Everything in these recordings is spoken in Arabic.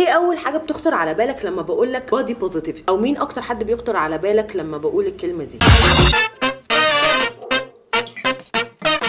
ايه اول حاجه بتخطر على بالك لما بقول لك بادي بوزيتيفيتي؟ او مين اكتر حد بيخطر على بالك لما بقول الكلمه دي؟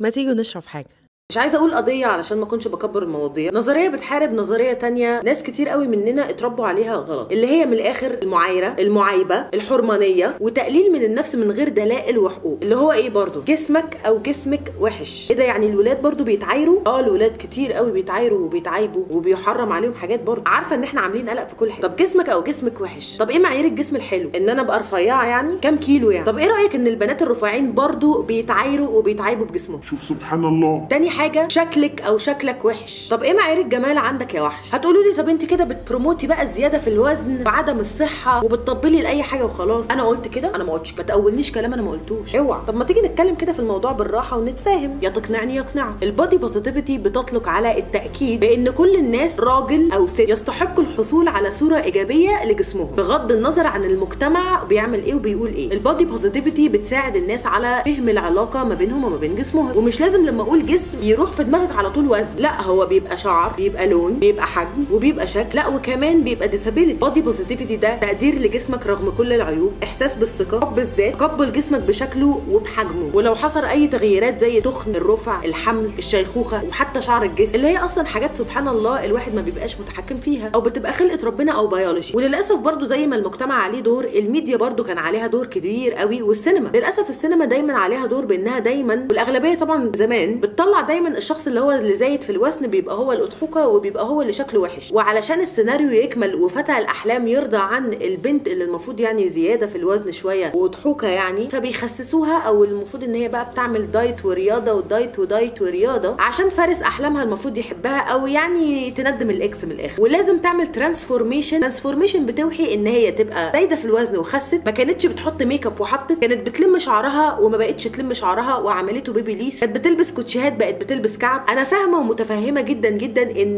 ما تيجوا نشرب حاجه. مش عايزه اقول قضيه علشان ما اكونش بكبر المواضيع، نظريه بتحارب نظريه تانية ناس كتير قوي مننا اتربوا عليها غلط، اللي هي من الاخر المعايره، المعايبه، الحرمانيه، وتقليل من النفس من غير دلائل وحقوق، اللي هو ايه برضه؟ جسمك او جسمك وحش، ايه ده يعني الولاد برضه بيتعايروا؟ الولاد كتير قوي بيتعايروا وبيتعايبوا وبيحرم عليهم حاجات برضه، عارفه ان احنا عاملين قلق في كل حاجه، طب جسمك او جسمك وحش، طب ايه معايير الجسم الحلو؟ ان انا ابقى رفيعه يعني؟ كام كيلو يعني؟ طب ايه رايك ان البنات الرفيعين برضه بيتعايروا وبيتعايبوا بجسمهم؟ شوف سبحان الله. تاني حاجه شكلك او شكلك وحش، طب ايه معايير الجمال عندك يا وحش؟ هتقولوا لي طب انت كده بتبروموتي بقى الزياده في الوزن وعدم الصحه وبتطبلي لاي حاجه وخلاص. انا قلت كده، انا ما قلتش، ما تقولنيش كلام انا ما قلتوش، اوعى. طب ما تيجي نتكلم كده في الموضوع بالراحه ونتفاهم، يا تقنعني يا اقنعك. البادي بوزيتيفيتي بتطلق على التاكيد بان كل الناس راجل او ست يستحقوا الحصول على صوره ايجابيه لجسمهم بغض النظر عن المجتمع بيعمل ايه وبيقول ايه. البادي بوزيتيفيتي بتساعد الناس على فهم العلاقه ما بينهم وما بين جسمهم، ومش لازم لما اقول جسم يروح في دماغك على طول وزن، لا هو بيبقى شعر، بيبقى لون، بيبقى حجم، وبيبقى شكل، لا وكمان بيبقى ديسابيلتي. بادي بوزيتيفيتي ده تقدير لجسمك رغم كل العيوب، احساس بالثقه، حب الذات، قبل جسمك بشكله وبحجمه، ولو حصل اي تغييرات زي تخن، الرفع، الحمل، الشيخوخه، وحتى شعر الجسم اللي هي اصلا حاجات سبحان الله الواحد ما بيبقاش متحكم فيها او بتبقى خلقه ربنا او بيولوجي. وللاسف برضو زي ما المجتمع عليه دور، الميديا برضو كان عليها دور كبير قوي، والسينما للاسف السينما دايما عليها دور، بانها دايما والاغلبيه طبعا زمان بتطلع دايما الشخص اللي هو اللي زايد في الوزن بيبقى هو الاضحوكه وبيبقى هو اللي شكله وحش، وعلشان السيناريو يكمل وفتى الاحلام يرضى عن البنت اللي المفروض يعني زياده في الوزن شويه واضحوكه يعني، فبيخسسوها او المفروض ان هي بقى بتعمل دايت ورياضه ودايت ودايت ورياضه عشان فارس احلامها المفروض يحبها او يعني تندم الاكس من الاخر، ولازم تعمل ترانسفورميشن بتوحي ان هي تبقى زايده في الوزن وخست، ما كانتش بتحط ميك اب وحطت، كانت بتلم شعرها وما بقتش تلم شعرها وعملته بيبي ليس، كانت بتلبس كوتشيهات بقت بتلبس كعب. انا فاهمه ومتفهمه جدا جدا ان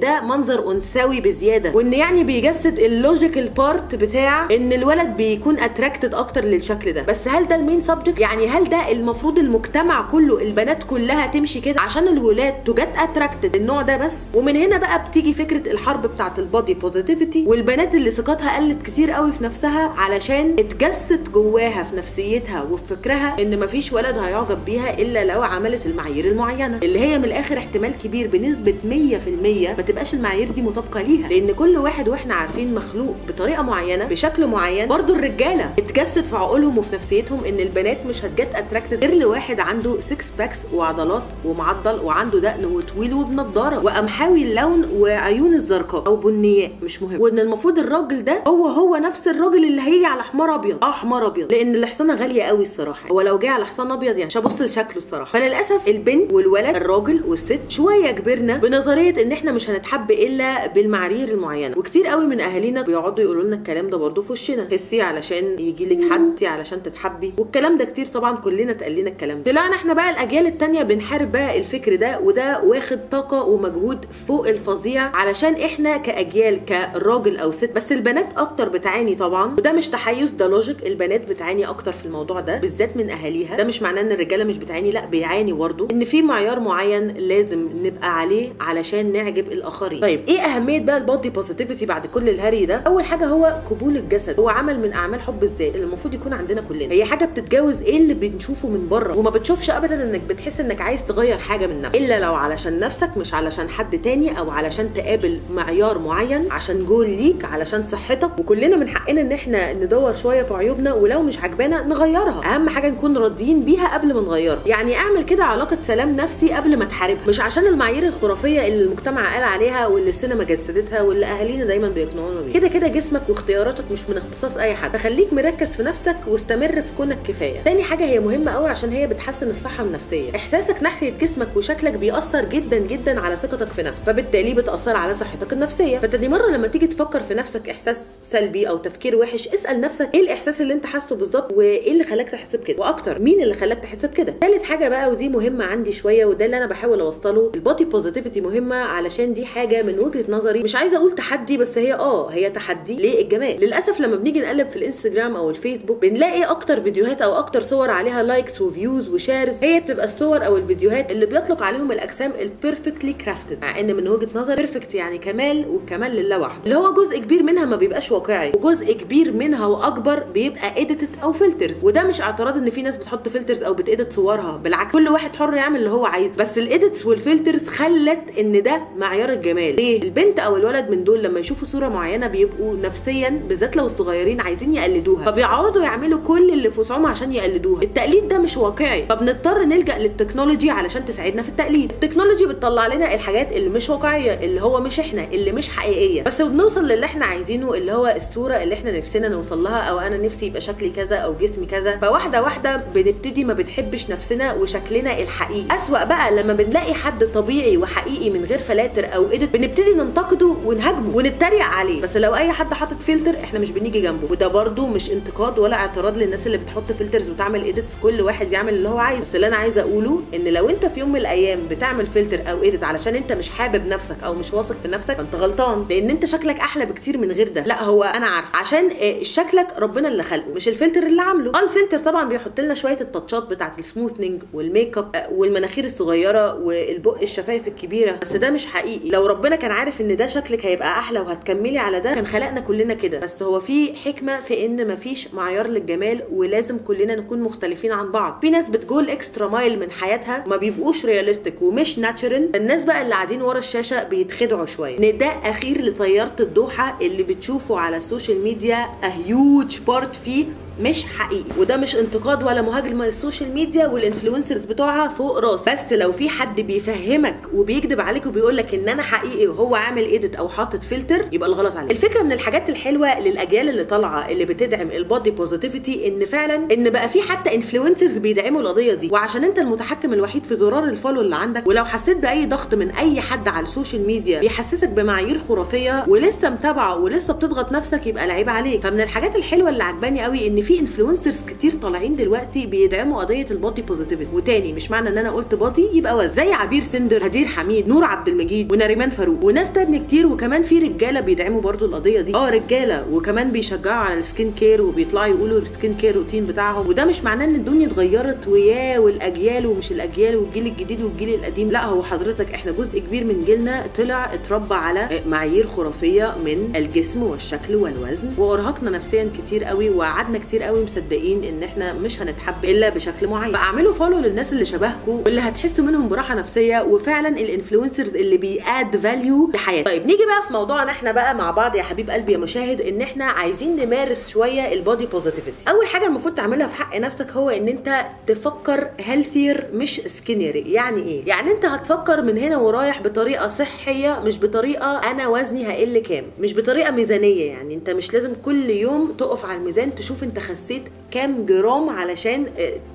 ده منظر انثوي بزياده، وان يعني بيجسد اللوجيكال بارت بتاع ان الولد بيكون اتراكتد اكتر للشكل ده، بس هل ده المين سبجكت؟ يعني هل ده المفروض المجتمع كله، البنات كلها تمشي كده عشان الولاد تجد اتراكتد النوع ده بس؟ ومن هنا بقى بتيجي فكره الحرب بتاعه البادي بوزيتيفيتي والبنات اللي ثقتها قلت كتير قوي في نفسها علشان اتجسد جواها في نفسيتها وفي فكرها ان مفيش ولد هيعجب بيها الا لو عملت المعايير المعينه، اللي هي من الاخر احتمال كبير بنسبه 100% ما تبقاش المعايير دي مطابقه ليها، لان كل واحد واحنا عارفين مخلوق بطريقه معينه بشكل معين. برضو الرجاله اتجسد في عقولهم وفي نفسيتهم ان البنات مش هتجت اتراكتد غير لواحد عنده 6 باكس وعضلات ومعضل وعنده دقن وطويل وبنضاره وقمحاوي اللون وعيون الزرقاء او بنياء مش مهم، وان المفروض الراجل ده هو نفس الراجل اللي هيجي على حمار ابيض، حمار ابيض لان الحصانه غاليه قوي الصراحه، هو لو جه على حصان ابيض يعني مش هبص لشكله الصراحه. فللاسف البنت والولد، الراجل والست شويه كبرنا بنظريه ان احنا مش هنتحب الا بالمعايير المعينه، وكتير قوي من اهالينا بيقعدوا يقولوا لنا الكلام ده برضو في وشنا، خسي علشان يجي لك حد، علشان تتحبي، والكلام ده كتير طبعا كلنا اتقال لنا الكلام ده. طلعنا احنا بقى الاجيال الثانيه بنحارب بقى الفكر ده، وده واخد طاقه ومجهود فوق الفظيع علشان احنا كاجيال كراجل او ست، بس البنات اكتر بتعاني طبعا، وده مش تحيز، ده لوجيك، البنات بتعاني اكتر في الموضوع ده بالذات من اهاليها. ده مش معناه ان الرجاله مش بتعاني، لا بيعاني برضو، ان في معيار معين لازم نبقى عليه علشان نعجب الاخرين. طيب ايه اهميه بقى البادي بوزيتيفيتي بعد كل الهري ده؟ اول حاجه هو قبول الجسد، هو عمل من اعمال حب الذات اللي المفروض يكون عندنا كلنا، هي حاجه بتتجاوز ايه اللي بنشوفه من بره، وما بتشوفش ابدا انك بتحس انك عايز تغير حاجه من نفسك الا لو علشان نفسك، مش علشان حد تاني او علشان تقابل معيار معين، عشان جول ليك، علشان صحتك، وكلنا من حقنا ان احنا ندور شويه في عيوبنا ولو مش عجبانا نغيرها، اهم حاجه نكون راضيين بيها قبل ما نغيرها. يعني اعمل كده علاقه سلام نفسي قبل ما تحاربها، مش عشان المعايير الخرافيه اللي المجتمع قال عليها واللي السينما جسدتها واللي اهالينا دايما بيقنعونا بيها. كده كده جسمك واختياراتك مش من اختصاص اي حد، فخليك مركز في نفسك واستمر في كونك كفايه. تاني حاجه هي مهمه قوي عشان هي بتحسن الصحه النفسيه، احساسك ناحيه جسمك وشكلك بيأثر جدا جدا على ثقتك في نفسك، فبالتالي بتأثر على صحتك النفسيه. فانت مره لما تيجي تفكر في نفسك احساس سلبي او تفكير وحش، اسأل نفسك ايه الاحساس اللي انت حاسه بالظبط، وايه اللي خلاك تحس بكده، واكتر مين اللي خلاك تحس بكده. ثالث حاجه بقى ودي مهمه عندي شويه العالميه، وده اللي انا بحاول اوصله. البادي بوزيتيفيتي مهمه علشان دي حاجه من وجهه نظري، مش عايزه اقول تحدي، بس هي تحدي للجمال. للاسف لما بنيجي نقلب في الانستجرام او الفيسبوك بنلاقي اكتر فيديوهات او اكتر صور عليها لايكس وفيوز وشيرز، هي بتبقى الصور او الفيديوهات اللي بيطلق عليهم الاجسام البيرفكتلي كرافتد، مع ان من وجهه نظري بيرفكت يعني كمال، والكمال لله وحده، اللي هو جزء كبير منها ما بيبقاش واقعي، وجزء كبير منها واكبر بيبقى اديتد او فلترز. وده مش اعتراض ان في ناس بتحط فلترز او بتاديت صورها، بالعكس كل واحد حر يعمل اللي هو عايزه، بس الاديتس والفلترز خلت ان ده معيار الجمال. ليه؟ البنت او الولد من دول لما يشوفوا صوره معينه بيبقوا نفسيا، بالذات لو الصغيرين، عايزين يقلدوها، فبيقعدوا يعملوا كل اللي في وسعهم عشان يقلدوها. التقليد ده مش واقعي، فبنضطر نلجا للتكنولوجي علشان تساعدنا في التقليد. التكنولوجي بتطلع لنا الحاجات اللي مش واقعيه، اللي هو مش احنا، اللي مش حقيقيه، بس بنوصل للي احنا عايزينه، اللي هو الصوره اللي احنا نفسنا نوصل لها، او انا نفسي يبقى شكلي كذا او جسمي كذا. فواحده واحده بنبتدي ما بنحبش نفسنا وشكلنا الحقيقي. اسوأ بقى لما بنلاقي حد طبيعي وحقيقي من غير فلاتر او اديت، بنبتدي ننتقده ونهاجمه ونتريق عليه. بس لو اي حد حاطط فلتر احنا مش بنيجي جنبه، وده برده مش انتقاد ولا اعتراض للناس اللي بتحط فلترز وتعمل اديتس، كل واحد يعمل اللي هو عايزه. بس اللي انا عايزه اقوله ان لو انت في يوم من الايام بتعمل فلتر او اديت علشان انت مش حابب نفسك او مش واثق في نفسك، فانت غلطان، لان انت شكلك احلى بكتير من غير ده. لا، هو انا عارفه عشان شكلك ربنا اللي خلقه، مش الفلتر اللي عامله. الفلتر طبعا بيحط لنا شويه التاتشات بتاعه السموثنج والميك اب والمناخير الصغيره والبق الشفايف الكبيره، بس ده مش حقيقي. لو ربنا كان عارف ان ده شكلك هيبقى احلى وهتكملي على ده كان خلقنا كلنا كده، بس هو في حكمه في ان مفيش معيار للجمال، ولازم كلنا نكون مختلفين عن بعض. في ناس بتجول اكسترا مايل من حياتها، ما بيبقوش رياليستيك ومش ناتشرال. الناس بقى اللي قاعدين ورا الشاشه بيتخدعوا شويه. ان ده اخير لطياره الدوحه اللي بتشوفه على السوشيال ميديا، هيوج بارت فيه مش حقيقي. وده مش انتقاد ولا مهاجمه للسوشيال ميديا والانفلونسرز بتوعها فوق راسي، بس لو في حد بيفهمك وبيكذب عليك وبيقول لك ان انا حقيقي وهو عامل ايديت او حاطط فلتر، يبقى الغلط عليه. الفكره من الحاجات الحلوه للاجيال اللي طالعه اللي بتدعم البادي بوزيتيفيتي ان فعلا ان بقى في حتى انفلونسرز بيدعموا القضيه دي، وعشان انت المتحكم الوحيد في زرار الفولو اللي عندك، ولو حسيت باي ضغط من اي حد على السوشيال ميديا بيحسسك بمعايير خرافيه ولسه متابعه ولسه بتضغط نفسك، يبقى العيب عليك. فمن الحاجات الحلوه اللي عجباني قوي ان في انفلونسرز كتير طالعين دلوقتي بيدعموا قضيه البادي بوزيتيفيتي. وتاني، مش معنى ان انا قلت بادي يبقى وزن، زي عبير سندر، هدير حميد، نور عبد المجيد، ونريمان فاروق، وناس تاني كتير. وكمان في رجاله بيدعموا برضو القضيه دي، رجاله، وكمان بيشجعوا على السكين كير وبيطلعوا يقولوا السكين كير روتين بتاعهم. وده مش معناه ان الدنيا اتغيرت وياه والاجيال ومش الاجيال والجيل الجديد والجيل القديم، لا، هو حضرتك احنا جزء كبير من جيلنا طلع اتربى على معايير خرافيه من الجسم والشكل والوزن، وارهقنا نفسيا كتير قوي، وقعدنا كتير قوي مصدقين ان احنا مش هنتحب الا بشكل معين. فاعملوا فولو للناس اللي شبهكم واللي هتحسوا منهم براحه نفسيه، وفعلا الانفلونسرز اللي بياد فاليو لحياتك. طيب، نيجي بقى في موضوعنا احنا بقى مع بعض يا حبيب قلبي يا مشاهد، ان احنا عايزين نمارس شويه البادي بوزيتيفيتي. اول حاجه المفروض تعملها في حق نفسك هو ان انت تفكر هيلثير مش سكينير. يعني ايه؟ يعني انت هتفكر من هنا ورايح بطريقه صحيه، مش بطريقه انا وزني هقل كام، مش بطريقه ميزانيه. يعني انت مش لازم كل يوم تقف على الميزان تشوف انت خسيت كام جرام علشان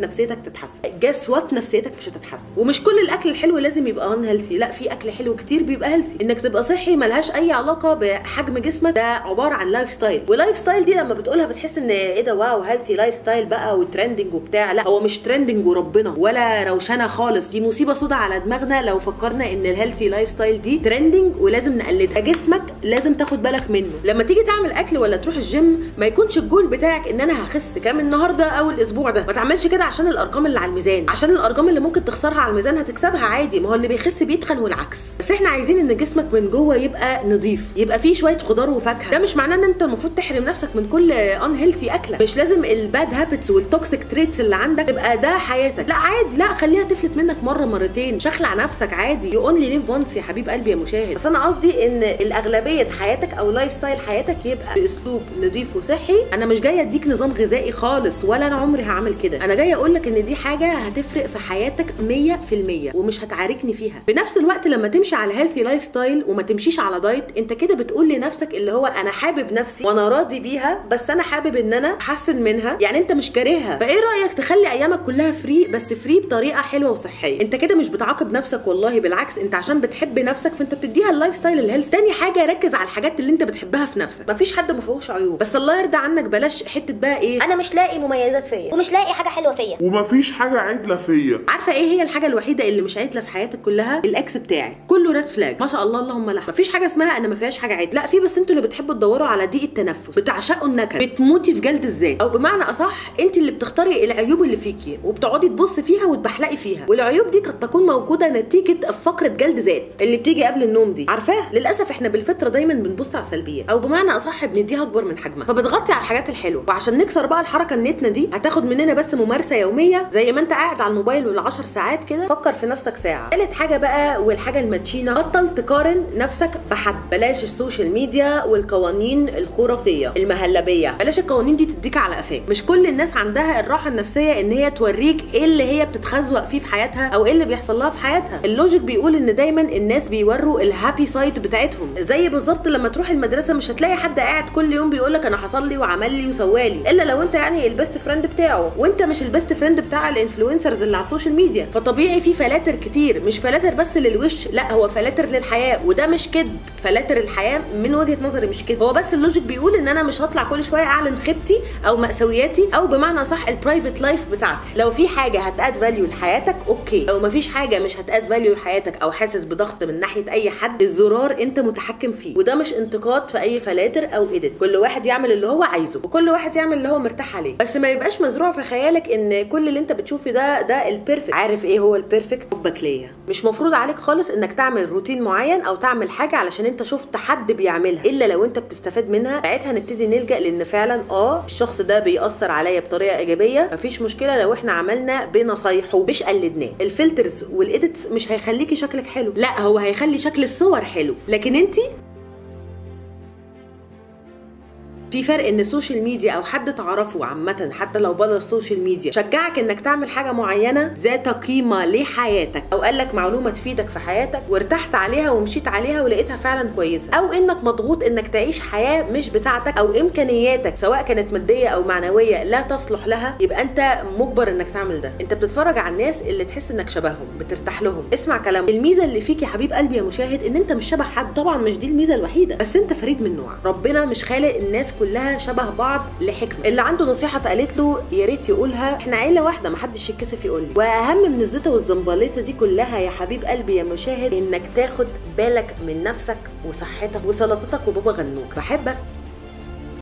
نفسيتك تتحسن. جاس وات، نفسيتك مش هتتحسن. ومش كل الاكل الحلو لازم يبقى ان هيلثي، لا، في اكل حلو كتير بيبقى هيلثي. انك تبقى صحي ملهاش اي علاقه بحجم جسمك، ده عباره عن لايف ستايل. واللايف ستايل دي لما بتقولها بتحس ان ايه ده، واو هيلثي لايف ستايل بقى وترندنج وبتاع. لا، هو مش ترندنج وربنا ولا روشنه خالص، دي مصيبه سودا على دماغنا لو فكرنا ان الهيلثي لايف ستايل دي ترندنج ولازم نقلدها. جسمك لازم تاخد بالك منه لما تيجي تعمل اكل ولا تروح الجيم. ما يكونش الجول بتاعك ان انا هخس كام النهارده او الاسبوع ده، ما تعملش كده عشان الارقام اللي على الميزان، عشان الارقام اللي ممكن تخسرها على الميزان هتكسبها عادي. ما هو اللي بيخس بيتخن والعكس. بس احنا عايزين ان جسمك من جوه يبقى نظيف، يبقى فيه شويه خضار وفاكهه. ده مش معناه ان انت المفروض تحرم نفسك من كل ان هيلثي اكله، مش لازم الباد هابتس والتوكسيك تريتس اللي عندك تبقى ده حياتك، لا عادي، لا، خليها تفلت منك مره مرتين، شخلع نفسك عادي. يو اونلي ليف وانس يا حبيب قلبي يا مشاهد. بس انا قصدي ان الاغلبيه حياتك او لايف ستايل حياتك يبقى باسلوب نظيف وصحي. انا مش جايه اديك نظام غذائي خالص، ولا انا عمري هعمل كده. انا جايه اقول لك ان دي حاجه هتفرق في حياتك 100% ومش هتعاركني فيها. بنفس الوقت لما تمشي على هيلثي لايف ستايل وما تمشيش على دايت، انت كده بتقول لنفسك اللي هو انا حابب نفسي وانا راضي بيها، بس انا حابب ان انا احسن منها، يعني انت مش كارهها. فايه رايك تخلي ايامك كلها فري، بس فري بطريقه حلوه وصحيه. انت كده مش بتعاقب نفسك والله، بالعكس، انت عشان بتحب نفسك فانت بتديها اللايف ستايل الهيلثي. تاني حاجه، ركز على الحاجات اللي انت بتحبها في نفسك. مفيش حد ما فيهوش عيوب، بس الله يرضى عنك بلاش حته بقى ايه؟ انا مش لاقي مميزات فيا ومش لاقي حاجه حلوه فيا ومفيش حاجه عدله فيا. عارفه ايه هي الحاجه الوحيده اللي مش عدله في حياتك كلها؟ الاكس بتاعك كله ريد فلاج، ما شاء الله اللهم لك، مفيش حاجه اسمها انا ما فيهاش حاجه عدله، لا في، بس انتوا اللي بتحبوا تدوروا على ضيق التنفس، بتعشقوا النكد، بتموتي في جلد الذات، او بمعنى اصح انت اللي بتختاري العيوب اللي فيكي وبتقعدي تبصي فيها وتبحلقي فيها، والعيوب دي قد تكون موجوده نتيجه فقره جلد ذات اللي بتيجي قبل النوم دي، عارفاه؟ للاسف احنا بالفتره دايما بنبص على السلبيات، او بمعنى اصح بنديها اكبر من حجمها، فبتغطي على الحاجات الحلوه. وعشان نكسر بقى الحركه النتنه دي هتاخد مننا بس ممارسه يوميه، زي ما انت قاعد على الموبايل بال10 ساعات كده فكر في نفسك ساعه. ثالث حاجه بقى والحاجه المتشينه، بطل تقارن نفسك بحد، بلاش السوشيال ميديا والقوانين الخرافيه المهلبيه، بلاش القوانين دي تديك على قفاك. مش كل الناس عندها الراحه النفسيه ان هي توريك ايه اللي هي بتتخزوق فيه في حياتها او ايه اللي بيحصل لها في حياتها. اللوجيك بيقول ان دايما الناس بيوروا الهابي سايد بتاعتهم، زي بالظبط لما تروح المدرسه مش هتلاقي حد قاعد كل يوم بيقول لك انا حصل لي وعمل لي وسوالي، الا لو انت يعني البيست فريند بتاعه، وانت مش البيست فريند بتاع الانفلونسرز اللي على السوشيال ميديا. فطبيعي في فلاتر كتير، مش فلاتر بس للوش، لا هو فلاتر للحياه، وده مش كذب، فلاتر الحياه من وجهه نظري مش كذب، هو بس اللوجيك بيقول ان انا مش هطلع كل شويه اعلن خيبتي او مأساوياتي، او بمعنى صح البرايفت لايف بتاعتي. لو في حاجه هتاد فاليو لحياتك اوكي، لو مفيش حاجه مش هتاد فاليو لحياتك او حاسس بضغط من ناحيه اي حد، الزرار انت متحكم فيه، وده مش انتقاد في اي فلاتر او ايديت، كل واحد يعمل اللي هو عايزه وكل واحد يعمل اللي هو مرتاح عليه، بس ما يبقاش مزروع في خيالك ان كل اللي انت بتشوفه ده البيرفكت. عارف ايه هو البيرفكت؟ حبك ليا. مش مفروض عليك خالص انك تعمل روتين معين او تعمل حاجه علشان انت شفت حد بيعملها، الا لو انت بتستفاد منها، ساعتها نبتدي نلجا لان فعلا الشخص ده بيأثر عليا بطريقه ايجابيه، مفيش مشكله لو احنا عملنا بنصايحه مش قلدناه. الفلترز والايديتس مش هيخليكي شكلك حلو، لا هو هيخلي شكل الصور حلو، لكن انت في فرق ان السوشيال ميديا او حد تعرفه عامه حتى لو بره السوشيال ميديا شجعك انك تعمل حاجه معينه ذات قيمه لحياتك، او قال لك معلومه تفيدك في حياتك وارتحت عليها ومشيت عليها ولقيتها فعلا كويسه، او انك مضغوط انك تعيش حياه مش بتاعتك او امكانياتك سواء كانت ماديه او معنويه لا تصلح لها، يبقى انت مجبر انك تعمل ده. انت بتتفرج على الناس اللي تحس انك شبههم، بترتاح لهم، اسمع كلامهم. الميزه اللي فيك يا حبيب قلبي يا مشاهد ان انت مش شبه حد، طبعا مش دي الميزه الوحيده، بس انت فريد من نوعك. ربنا مش خالق الناس كلها شبه بعض لحكمه. اللي عنده نصيحه اتقالت له يا ريت يقولها، احنا عيله واحده محدش يتكسف يقول لي. واهم من الزيطه والزنبليطه دي كلها يا حبيب قلبي يا مشاهد انك تاخد بالك من نفسك وصحتك وسلطتك وبابا غنوج. بحبك.